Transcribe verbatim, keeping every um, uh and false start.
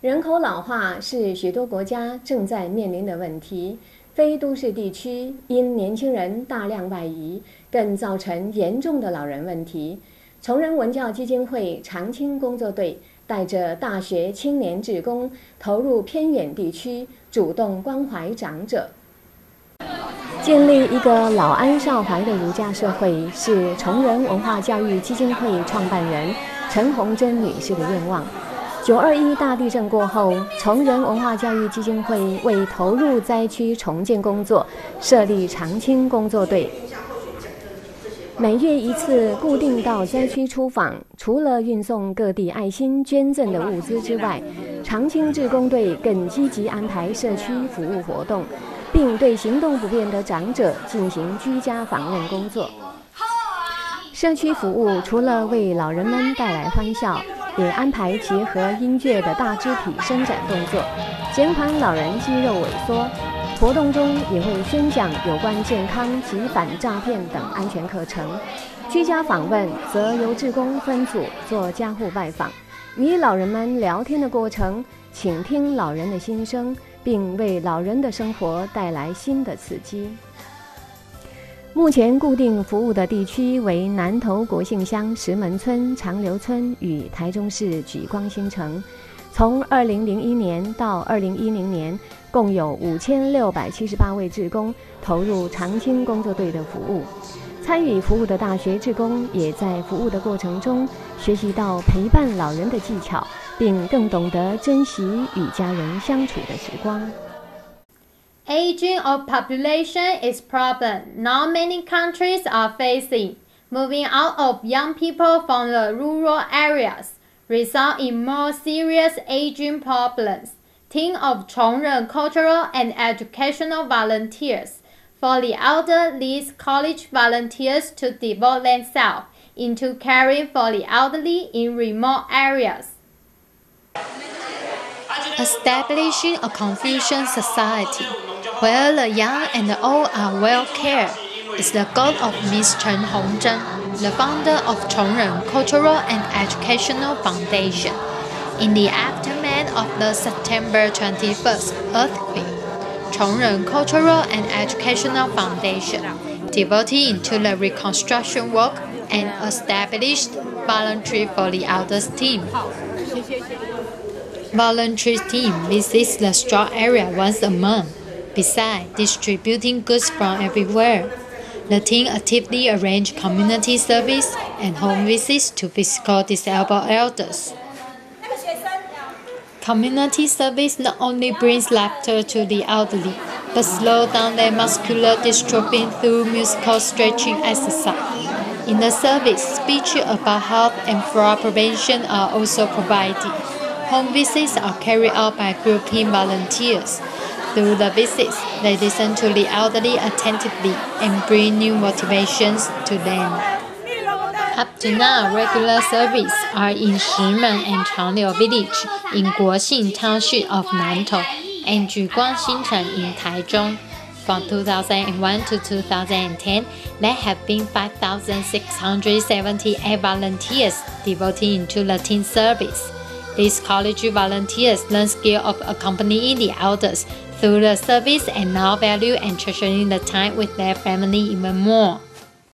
人口老化是许多国家正在面临的问题。非都市地区因年轻人大量外移，更造成严重的老人问题。崇仁文教基金会长青工作队带着大学青年志工，投入偏远地区，主动关怀长者。 建立一个老安少怀的儒家社会，是崇仁文化教育基金会创办人陈红珍女士的愿望。九二一大地震过后，崇仁文化教育基金会为投入灾区重建工作，设立长青工作队，每月一次固定到灾区出访。除了运送各地爱心捐赠的物资之外，长青志工队更积极安排社区服务活动。 并对行动不便的长者进行居家访问工作。社区服务除了为老人们带来欢笑，也安排结合音乐的大肢体伸展动作，减缓老人肌肉萎缩。活动中也会宣讲有关健康及反诈骗等安全课程。居家访问则由志工分组做家户拜访，与老人们聊天的过程，倾听老人的心声。 并为老人的生活带来新的刺激。目前固定服务的地区为南投国姓乡石门村、长留村与台中市莒光新城。从二零零一年到二零一零年，共有 五千六百七十八 位志工投入长青工作队的服务。参与服务的大学志工也在服务的过程中学习到陪伴老人的技巧。 并更懂得珍惜与家人相处的时光。Aging of population is problem not many countries are facing. Moving out of young people from the rural areas result in more serious aging problems. Team of Chongren Cultural and Educational Volunteers for the elder leads college volunteers to devote themselves into caring for the elderly in remote areas. Establishing a Confucian society where the young and the old are well cared is the goal of Miz Chen Hongzhen, the founder of Chongren Cultural and Educational Foundation. In the aftermath of the September twenty-first earthquake, Chongren Cultural and Educational Foundation devoted to the reconstruction work and established voluntary for the elders team. Voluntary team visits the straw area once a month, besides distributing goods from everywhere. The team actively arranges community service and home visits to physical disabled elders. Community service not only brings laughter to the elderly, but slows down their muscular dystrophy through musical stretching exercise. In the service, speeches about health and fraud prevention are also provided. Home visits are carried out by group team volunteers. Through the visits, they listen to the elderly attentively and bring new motivations to them. Up to now, regular services are in Shimen and Changliu village in Guoxing Township of Nantou and Zhuguang Xincheng in Taichung. From two thousand one to two thousand ten, there have been five thousand six hundred seventy-eight volunteers devoted to the teen service. These college volunteers learn skill of accompanying the elders through the service and now value and treasuring the time with their family even more.